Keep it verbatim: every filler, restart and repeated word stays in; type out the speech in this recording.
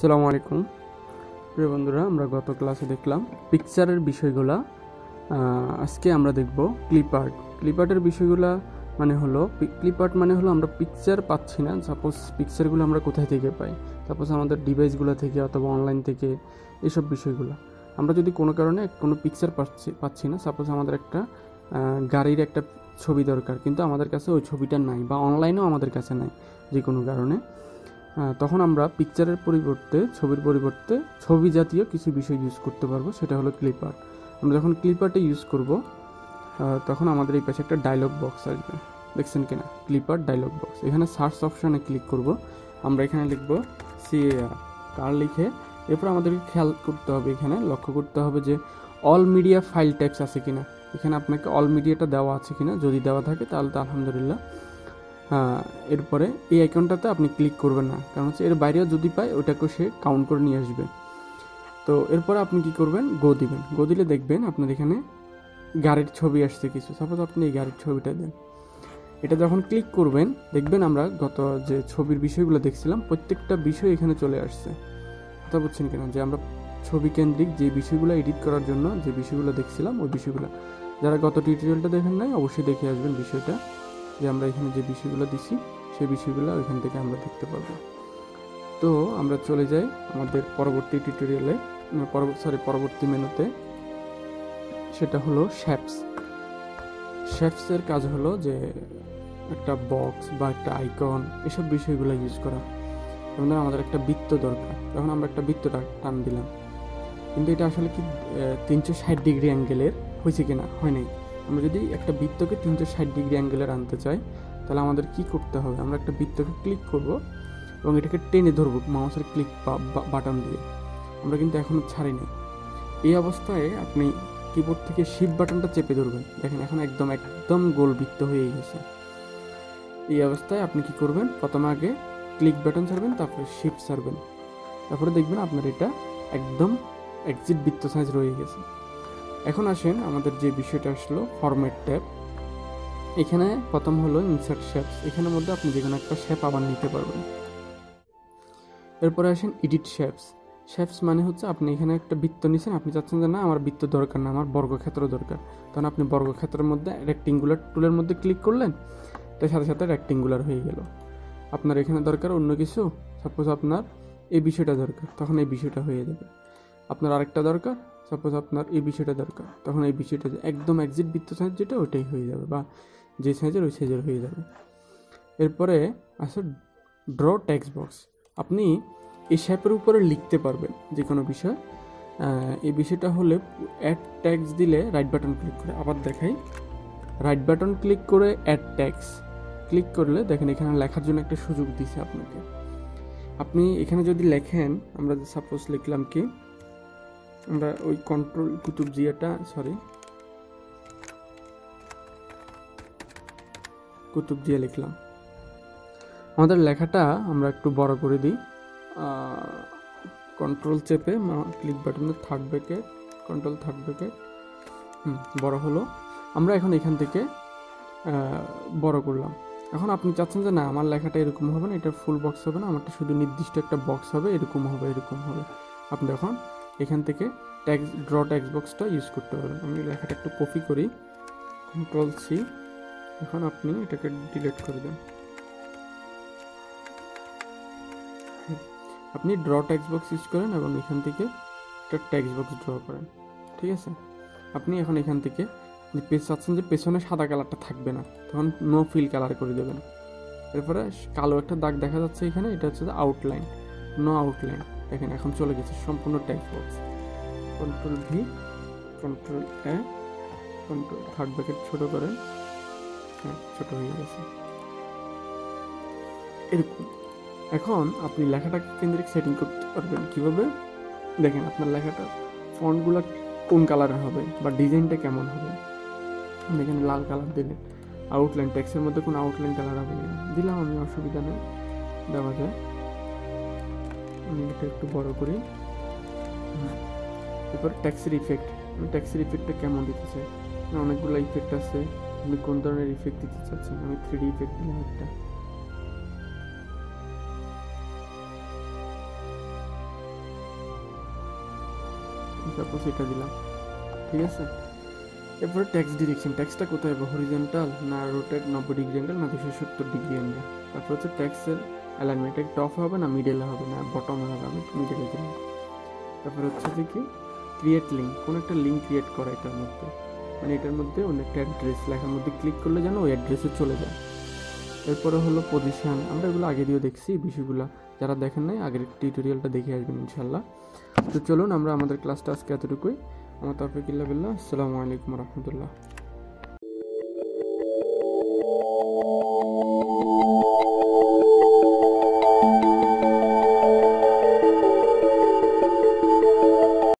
আসসালামু আলাইকুম প্রিয় বন্ধুরা, আমরা গত ক্লাসে দেখলাম পিকচারের বিষয়গুলা। আজকে আমরা দেখব ক্লিপ আর্ট। ক্লিপ আর্টের বিষয়গুলা মানে হলো, ক্লিপ আর্ট মানে হলো আমরা পিকচার পাচ্ছি না, সাপোজ পিকচারগুলো আমরা কোথায় থেকে পাই, সাপোজ আমাদের ডিভাইসগুলো থেকে অথবা অনলাইন থেকে, এসব বিষয়গুলো। আমরা যদি কোনো কারণে কোনো পিকচার পাচ্ছি পাচ্ছি না, সাপোজ আমাদের একটা গাড়ির একটা ছবি দরকার, কিন্তু আমাদের কাছে ওই ছবিটা নাই বা অনলাইনেও আমাদের কাছে নাই যে কোনো কারণে, তখন আমরা পিকচারের পরিবর্তে ছবির পরিবর্তে ছবি জাতীয় কিছু বিষয় ইউজ করতে পারবো, সেটা হলো ক্লিপ আর্ট। আমরা যখন ক্লিপ আর্টে ইউজ করব তখন আমাদের এই পাশে একটা ডায়লগ বক্স আসবে, দেখছেন কিনা, ক্লিপ আর্ট ডায়লগ বক্স। এখানে সার্চ অপশানে ক্লিক করব, আমরা এখানে লিখব সিএআর কার লিখে। এরপর আমাদেরকে খেয়াল করতে হবে, এখানে লক্ষ্য করতে হবে যে অল মিডিয়া ফাইল টাইপস আছে কিনা। এখানে আপনাকে অল মিডিয়াটা দেওয়া আছে কিনা, যদি দেওয়া থাকে তাহলে তো আলহামদুলিল্লাহ। এরপরে এই আইকনটাতে আপনি ক্লিক করবেন না, কারণ হচ্ছে এর বাইরেও যদি পায় ওটাকে সে কাউন্ট করে নিয়ে আসবে। তো এরপরে আপনি কি করবেন, গো দিবেন। গো দিলে দেখবেন আপনার এখানে গাড়ির ছবি আসছে কিছু, সাপোজ আপনি এই গাড়ির ছবিটা দেন, এটা যখন ক্লিক করবেন দেখবেন আমরা গত যে ছবির বিষয়গুলো দেখছিলাম প্রত্যেকটা বিষয় এখানে চলে আসছে। কথা বুঝছেন কিনা, যে আমরা ছবি কেন্দ্রিক যে বিষয়গুলো এডিট করার জন্য যে বিষয়গুলো দেখছিলাম ওই বিষয়গুলো, যারা গত টিউটোরিয়ালটা দেখেন নাই অবশ্যই দেখে আসবেন বিষয়টা, যে আমরা এখানে যে বিষয়গুলো দিছি সেই বিষয়গুলো ওইখান থেকে আমরা দেখতে পাবো। তো আমরা চলে যাই আমাদের পরবর্তী টিউটোরিয়ালে, সরি পরবর্তী মেনুতে, সেটা হলো শ্যাপস। শ্যাপসের কাজ হলো যে একটা বক্স বা একটা আইকন, এসব বিষয়গুলো ইউজ করা। যেমন ধরো আমাদের একটা বৃত্ত দরকার, তখন আমরা একটা বৃত্তটা টান দিলাম, কিন্তু এটা আসলে কি তিনশো ষাট ডিগ্রি অ্যাঙ্গেলের হয়েছে কিনা, হয় নাই। আমরা যদি একটা বৃত্তকে তিনশো ষাট ডিগ্রি অ্যাঙ্গেলের আনতে চাই তাহলে আমাদের কি করতে হবে, আমরা একটা বৃত্তকে ক্লিক করব এবং এটাকে টেনে ধরব মাউসের ক্লিক বাটন দিয়ে। আমরা কিন্তু এখনও ছাড়িনি। এই অবস্থায় আপনি কিবোর্ড থেকে শিফট বাটনটা চেপে ধরবেন, দেখেন এখন একদম একদম গোল বৃত্ত হয়ে গেছে। এই অবস্থায় আপনি কি করবেন, প্রথমে আগে ক্লিক বাটন ছাড়বেন, তারপরে শিফট ছাড়বেন, তারপরে দেখবেন আপনার এটা একদম এক্সিট বৃত্ত সাইজ রয়ে গেছে। এখন আসেন আমাদের যে বিষয়টা আসলো ফরম্যাট ট্যাব। এখানে প্রথম হলো ইনসার্ট শেপস, এখানের মধ্যে আপনি যে কোনো একটা শেপ আবার নিতে পারবেন। এরপরে আসেন এডিট শেপস। শেপস মানে হচ্ছে আপনি এখানে একটা বৃত্ত নিচ্ছেন, আপনি চাচ্ছেন যে না আমার বৃত্ত দরকার না, আমার বর্গক্ষেত্র দরকার, তখন আপনি বর্গক্ষেত্রের মধ্যে রেক্টেঙ্গুলার টুলের মধ্যে ক্লিক করলেন, তার সাথে সাথে রেক্টেঙ্গুলার হয়ে গেল। আপনার এখানে দরকার অন্য কিছু, সাপোজ আপনার এই বিষয়টা দরকার, তখন এই বিষয়টা হয়ে যাবে। আপনার আরেকটা দরকার, সাপোজ আপনার এই বিষয়টা দরকার, তখন এই বিষয়টা একদম এক্সিট বৃত্ত সাইজ যেটা ওইটাই হয়ে যাবে, বা যে সাইজের ওই সাইজের হয়ে যাবে। এরপরে আসলে ড্র টেক্সট বক্স, আপনি এই শেপের উপরে লিখতে পারবেন যে কোনো বিষয়। এই বিষয়টা হলে অ্যাড ট্যাক্স দিলে রাইট বাটন ক্লিক করে, আবার দেখাই, রাইট বাটন ক্লিক করে অ্যাড ট্যাক্স ক্লিক করলে দেখেন এখানে লেখার জন্য একটা সুযোগ দিয়েছে আপনাকে। আপনি এখানে যদি লেখেন, আমরা সাপোজ লিখলাম কি, আমরা ওই কন্ট্রোল কুতুব জিয়াটা সরি কুতুব জিয়া লিখলাম, আমাদের লেখাটা আমরা একটু বড় করে দিই, কন্ট্রোল চেপে ক্লিক বাটনে third bracket control third bracket হুম বড় হলো। আমরা এখন এখান থেকে বড় করলাম। এখন আপনি চাচ্ছেন যে না আমার লেখাটা এরকম হবে না, এটা ফুল বক্স হবে না, আমারটা শুধু নির্দিষ্ট একটা বক্স হবে, এরকম হবে এরকম হবে। আপনি এখন এখান থেকে ট্যাক্স ড্র ট্যাক্স বক্সটা ইউজ করতে পারবেন। আমি লেখাটা একটু কপি করি, কন্ট্রোল সি, এখন আপনি এটাকে ডিলিট করে দেন। আপনি ড্র ট্যাক্স বক্স ইউজ করেন এবং এখান থেকে একটা ট্যাক্স বক্স ড্র করেন, ঠিক আছে। আপনি এখন এখান থেকে যে পেজ চাচ্ছেন যে পেছনে সাদা কালারটা থাকবে না, তখন নো ফিল কালার করে দেবেন। এরপরে কালো একটা দাগ দেখা যাচ্ছে এখানে, এটা হচ্ছে আউটলাইন, নো আউটলাইন, দেখেন এখন চলে গেছে সম্পূর্ণ text box. Control V control A control third bracket ছোটো করেন, হ্যাঁ ছোটো হয়ে গেছে এরকম। এখন আপনি লেখাটাকে কেন্দ্রিক সেটিং করতে পারবেন কীভাবে, দেখেন আপনার লেখাটা ফন্টগুলো কোন কালারের হবে বা ডিজাইনটা কেমন হবে। দেখেন লাল কালার দিলেন, আউটলাইন ট্যাক্সের মধ্যে কোনো আউটলাইন কালার হবে না, দিলাম আমি, অসুবিধা নেই, দেওয়া যায়। আমি এটা একটু বড় করি। এরপর ট্যাক্সের ইফেক্ট, আমি ট্যাক্সের ইফেক্টটা কেমন দিতে চাই, অনেকগুলো ইফেক্ট আছে, আমি কোন ধরনের ইফেক্ট দিতে চাচ্ছি, আমি থ্রি ডি ইফেক্ট দিলাম একটা, सपोज ये दिलाम ठीक है एरपर टैक्स डिरेक्शन टैक्सटा कोथाय হবে হরিজন্টাল ना রোটেট नब्बे ডিগ্রি অ্যাঙ্গেল না दो सौ सत्तर ডিগ্রি অ্যাঙ্গেল তারপর হচ্ছে ট্যাক্সের অ্যালাইনমেন্ট এক টপ হবে না মিডলে হবে না বটমে হবে আমি মিডলে দিলাম তারপর হচ্ছে যে কি ক্রিয়েট লিংক কোন একটা লিংক ক্রিয়েট করা এটার মধ্যে মানে এটার মধ্যে অনেকটা অ্যাড্রেস লেখার মধ্যে ক্লিক করলে যেন ওই অ্যাড্রেসে চলে যায় এরপর হলো পজিশন আমরা এগুলো আগে দিও দেখছি বিষয়গুলো যারা দেখেন নাই আগের টিউটোরিয়ালটা দেখে আসবেন ইনশাআল্লাহ তো চলুন আমরা আমাদের ক্লাসটা আজকে এতটুকুই। আমার তরফে কিল্লা বিল্লাহ আসসালামু আলাইকুম ওয়া রাহমাতুল্লাহ।